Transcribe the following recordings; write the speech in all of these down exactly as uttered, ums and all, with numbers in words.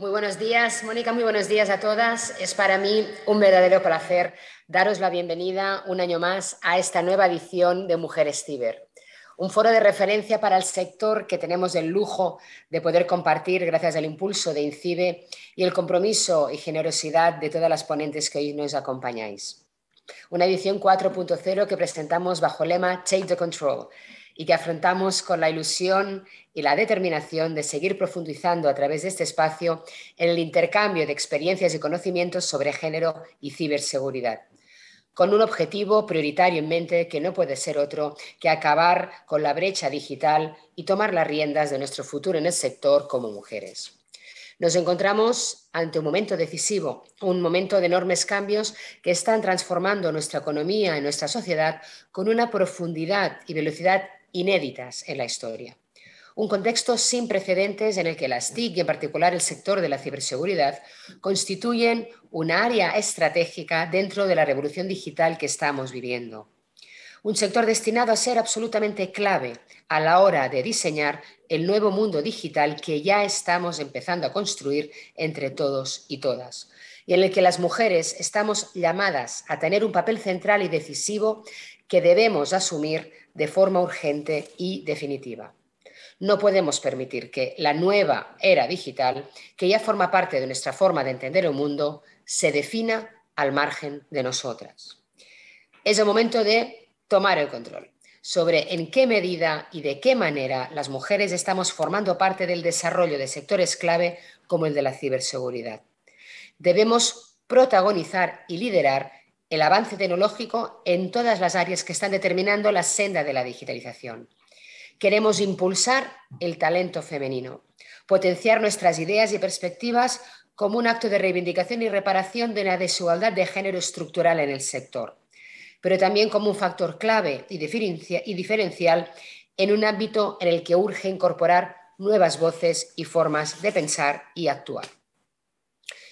Muy buenos días, Mónica, muy buenos días a todas. Es para mí un verdadero placer daros la bienvenida un año más a esta nueva edición de Mujeres Ciber, un foro de referencia para el sector que tenemos el lujo de poder compartir gracias al impulso de INCIBE y el compromiso y generosidad de todas las ponentes que hoy nos acompañáis. Una edición cuatro punto cero que presentamos bajo el lema Take the Control, y que afrontamos con la ilusión y la determinación de seguir profundizando a través de este espacio en el intercambio de experiencias y conocimientos sobre género y ciberseguridad, con un objetivo prioritario en mente que no puede ser otro que acabar con la brecha digital y tomar las riendas de nuestro futuro en el sector como mujeres. Nos encontramos ante un momento decisivo, un momento de enormes cambios que están transformando nuestra economía y nuestra sociedad con una profundidad y velocidad inéditas en la historia. Un contexto sin precedentes en el que las T I C y en particular el sector de la ciberseguridad constituyen una área estratégica dentro de la revolución digital que estamos viviendo. Un sector destinado a ser absolutamente clave a la hora de diseñar el nuevo mundo digital que ya estamos empezando a construir entre todos y todas, y en el que las mujeres estamos llamadas a tener un papel central y decisivo que debemos asumir de forma urgente y definitiva. No podemos permitir que la nueva era digital, que ya forma parte de nuestra forma de entender el mundo, se defina al margen de nosotras. Es el momento de tomar el control sobre en qué medida y de qué manera las mujeres estamos formando parte del desarrollo de sectores clave como el de la ciberseguridad. Debemos protagonizar y liderar el avance tecnológico en todas las áreas que están determinando la senda de la digitalización. Queremos impulsar el talento femenino, potenciar nuestras ideas y perspectivas como un acto de reivindicación y reparación de la desigualdad de género estructural en el sector, pero también como un factor clave y diferencial en un ámbito en el que urge incorporar nuevas voces y formas de pensar y actuar.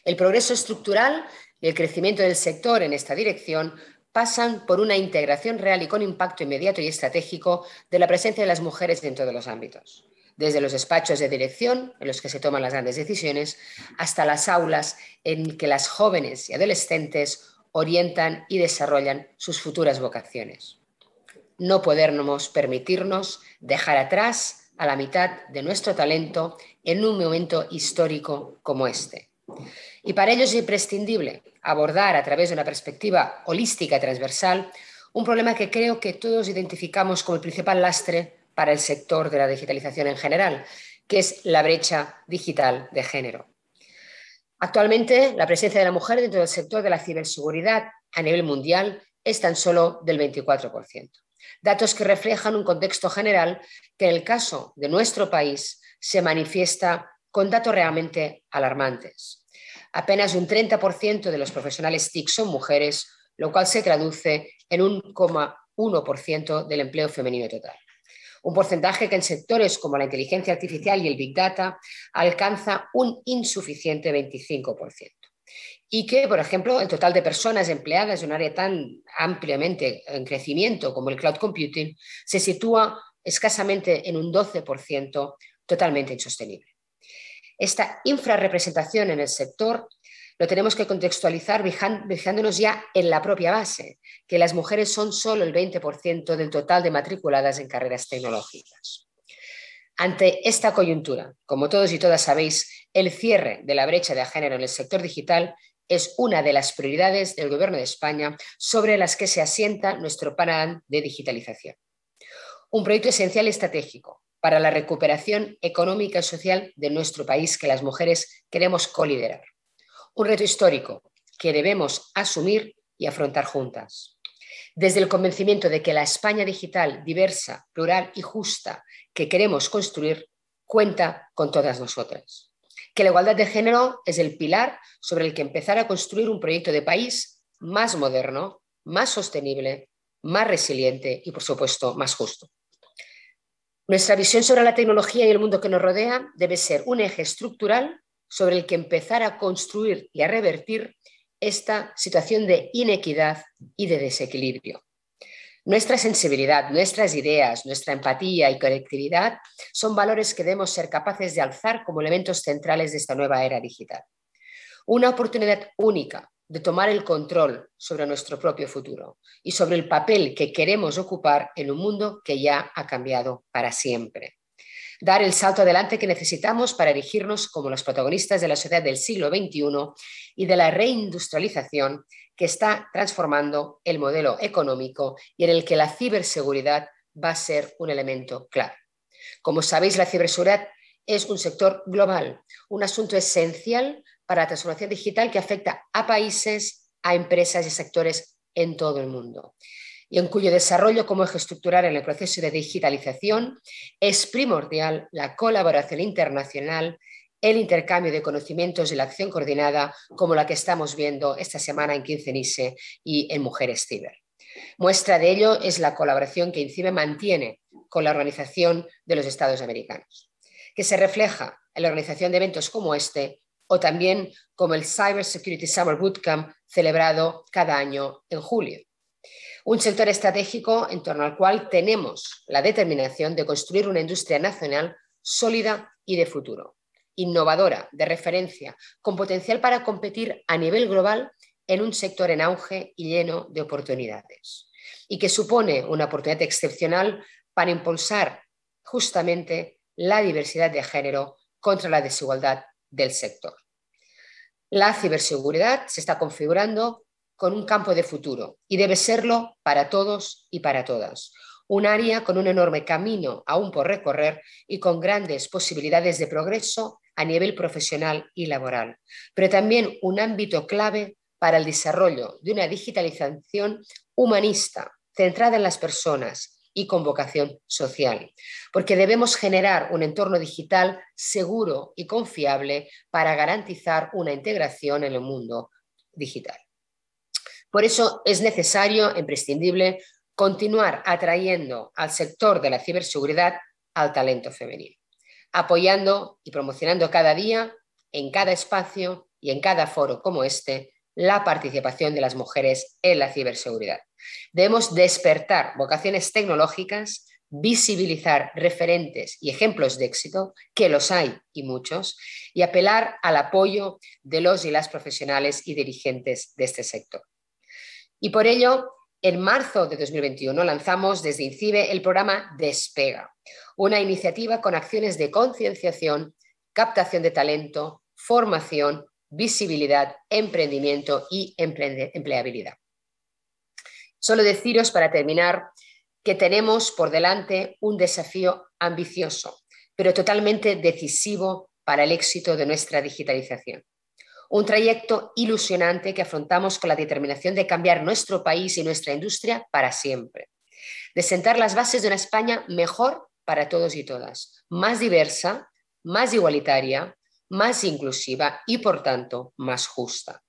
El progreso estructural y el crecimiento del sector en esta dirección pasan por una integración real y con impacto inmediato y estratégico de la presencia de las mujeres en todos los ámbitos, desde los despachos de dirección, en los que se toman las grandes decisiones, hasta las aulas en que las jóvenes y adolescentes orientan y desarrollan sus futuras vocaciones. No podemos permitirnos dejar atrás a la mitad de nuestro talento en un momento histórico como este. Y para ello es imprescindible abordar a través de una perspectiva holística y transversal un problema que creo que todos identificamos como el principal lastre para el sector de la digitalización en general, que es la brecha digital de género. Actualmente, la presencia de la mujer dentro del sector de la ciberseguridad a nivel mundial es tan solo del veinticuatro por ciento. Datos que reflejan un contexto general que en el caso de nuestro país se manifiesta con datos realmente alarmantes. Apenas un treinta por ciento de los profesionales T I C son mujeres, lo cual se traduce en un uno coma uno por ciento del empleo femenino total. Un porcentaje que en sectores como la inteligencia artificial y el Big Data alcanza un insuficiente veinticinco por ciento. Y que, por ejemplo, el total de personas empleadas en un área tan ampliamente en crecimiento como el cloud computing se sitúa escasamente en un doce por ciento, totalmente insostenible. Esta infrarrepresentación en el sector lo tenemos que contextualizar fijándonos ya en la propia base, que las mujeres son solo el veinte por ciento del total de matriculadas en carreras tecnológicas. Ante esta coyuntura, como todos y todas sabéis, el cierre de la brecha de género en el sector digital es una de las prioridades del Gobierno de España sobre las que se asienta nuestro plan de digitalización. Un proyecto esencial y estratégico para la recuperación económica y social de nuestro país que las mujeres queremos coliderar. Un reto histórico que debemos asumir y afrontar juntas. Desde el convencimiento de que la España digital, diversa, plural y justa que queremos construir cuenta con todas nosotras. Que la igualdad de género es el pilar sobre el que empezar a construir un proyecto de país más moderno, más sostenible, más resiliente y, por supuesto, más justo. Nuestra visión sobre la tecnología y el mundo que nos rodea debe ser un eje estructural sobre el que empezar a construir y a revertir esta situación de inequidad y de desequilibrio. Nuestra sensibilidad, nuestras ideas, nuestra empatía y conectividad son valores que debemos ser capaces de alzar como elementos centrales de esta nueva era digital. Una oportunidad única de tomar el control sobre nuestro propio futuro y sobre el papel que queremos ocupar en un mundo que ya ha cambiado para siempre. Dar el salto adelante que necesitamos para erigirnos como los protagonistas de la sociedad del siglo veintiuno y de la reindustrialización que está transformando el modelo económico y en el que la ciberseguridad va a ser un elemento clave. Como sabéis, la ciberseguridad es un sector global, un asunto esencial para la transformación digital que afecta a países, a empresas y sectores en todo el mundo, y en cuyo desarrollo como eje estructural en el proceso de digitalización es primordial la colaboración internacional, el intercambio de conocimientos y la acción coordinada como la que estamos viendo esta semana en quince NISE y en Mujeres Ciber. Muestra de ello es la colaboración que INCIBE mantiene con la Organización de los Estados Americanos, que se refleja en la organización de eventos como este o también como el Cyber Security Summer Bootcamp celebrado cada año en julio. Un sector estratégico en torno al cual tenemos la determinación de construir una industria nacional sólida y de futuro, innovadora, de referencia, con potencial para competir a nivel global en un sector en auge y lleno de oportunidades, y que supone una oportunidad excepcional para impulsar justamente la diversidad de género contra la desigualdad del sector. La ciberseguridad se está configurando con un campo de futuro y debe serlo para todos y para todas. Un área con un enorme camino aún por recorrer y con grandes posibilidades de progreso a nivel profesional y laboral, pero también un ámbito clave para el desarrollo de una digitalización humanista, centrada en las personas y con vocación social, porque debemos generar un entorno digital seguro y confiable para garantizar una integración en el mundo digital. Por eso es necesario e imprescindible continuar atrayendo al sector de la ciberseguridad al talento femenino, apoyando y promocionando cada día, en cada espacio y en cada foro como este, la participación de las mujeres en la ciberseguridad. Debemos despertar vocaciones tecnológicas, visibilizar referentes y ejemplos de éxito, que los hay y muchos, y apelar al apoyo de los y las profesionales y dirigentes de este sector. Y por ello, en marzo de dos mil veintiuno lanzamos desde INCIBE el programa Despega, una iniciativa con acciones de concienciación, captación de talento, formación, visibilidad, emprendimiento y empleabilidad. Solo deciros para terminar que tenemos por delante un desafío ambicioso, pero totalmente decisivo para el éxito de nuestra digitalización. Un trayecto ilusionante que afrontamos con la determinación de cambiar nuestro país y nuestra industria para siempre. De sentar las bases de una España mejor para todos y todas, más diversa, más igualitaria, más inclusiva y, por tanto, más justa.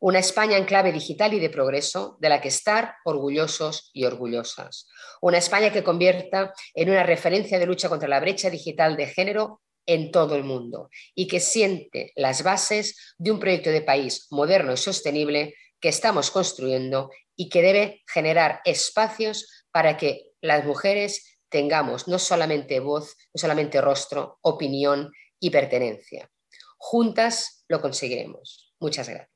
Una España en clave digital y de progreso de la que estar orgullosos y orgullosas. Una España que convierta en una referencia de lucha contra la brecha digital de género en todo el mundo y que siente las bases de un proyecto de país moderno y sostenible que estamos construyendo y que debe generar espacios para que las mujeres tengamos no solamente voz, no solamente rostro, opinión y pertenencia. Juntas lo conseguiremos. Muchas gracias.